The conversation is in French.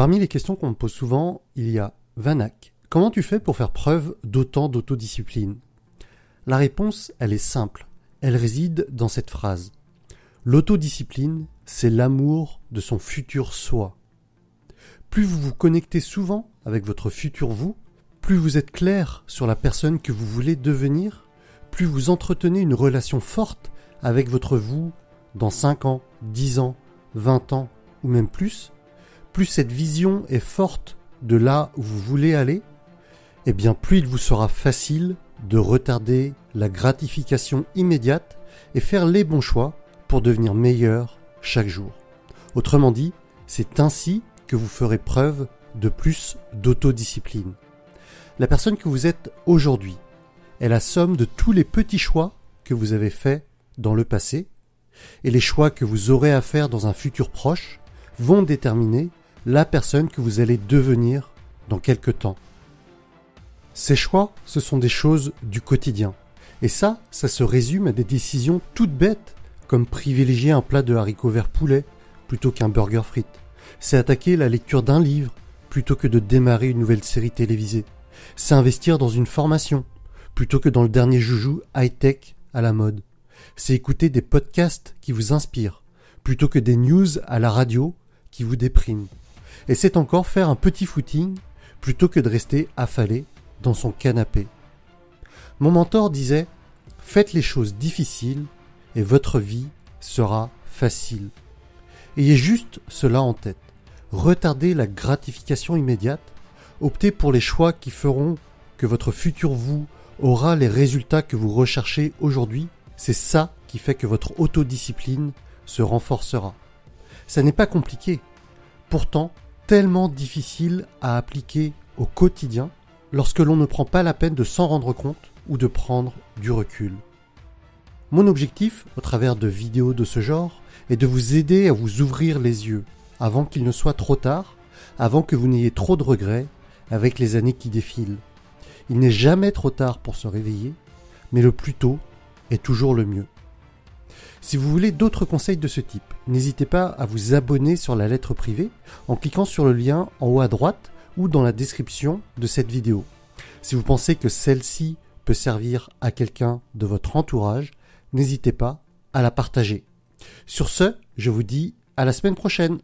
Parmi les questions qu'on me pose souvent, il y a « Vannak, comment tu fais pour faire preuve d'autant d'autodiscipline ?» La réponse, elle est simple. Elle réside dans cette phrase. L'autodiscipline, c'est l'amour de son futur soi. Plus vous vous connectez souvent avec votre futur vous, plus vous êtes clair sur la personne que vous voulez devenir, plus vous entretenez une relation forte avec votre vous dans 5 ans, 10 ans, 20 ans ou même plus, plus cette vision est forte de là où vous voulez aller, et bien plus il vous sera facile de retarder la gratification immédiate et faire les bons choix pour devenir meilleur chaque jour. Autrement dit, c'est ainsi que vous ferez preuve de plus d'autodiscipline. La personne que vous êtes aujourd'hui est la somme de tous les petits choix que vous avez faits dans le passé, et les choix que vous aurez à faire dans un futur proche vont déterminer la personne que vous allez devenir dans quelques temps. Ces choix, ce sont des choses du quotidien. Et ça se résume à des décisions toutes bêtes, comme privilégier un plat de haricots verts poulet plutôt qu'un burger frites. C'est attaquer la lecture d'un livre plutôt que de démarrer une nouvelle série télévisée. C'est investir dans une formation plutôt que dans le dernier joujou high-tech à la mode. C'est écouter des podcasts qui vous inspirent plutôt que des news à la radio qui vous dépriment. Et c'est encore faire un petit footing plutôt que de rester affalé dans son canapé. Mon mentor disait « Faites les choses difficiles et votre vie sera facile. » Ayez juste cela en tête. Retardez la gratification immédiate. Optez pour les choix qui feront que votre futur vous aura les résultats que vous recherchez aujourd'hui. C'est ça qui fait que votre autodiscipline se renforcera. Ça n'est pas compliqué, pourtant tellement difficile à appliquer au quotidien lorsque l'on ne prend pas la peine de s'en rendre compte ou de prendre du recul. Mon objectif, au travers de vidéos de ce genre, est de vous aider à vous ouvrir les yeux avant qu'il ne soit trop tard, avant que vous n'ayez trop de regrets avec les années qui défilent. Il n'est jamais trop tard pour se réveiller, mais le plus tôt est toujours le mieux. Si vous voulez d'autres conseils de ce type, n'hésitez pas à vous abonner sur la lettre privée en cliquant sur le lien en haut à droite ou dans la description de cette vidéo. Si vous pensez que celle-ci peut servir à quelqu'un de votre entourage, n'hésitez pas à la partager. Sur ce, je vous dis à la semaine prochaine.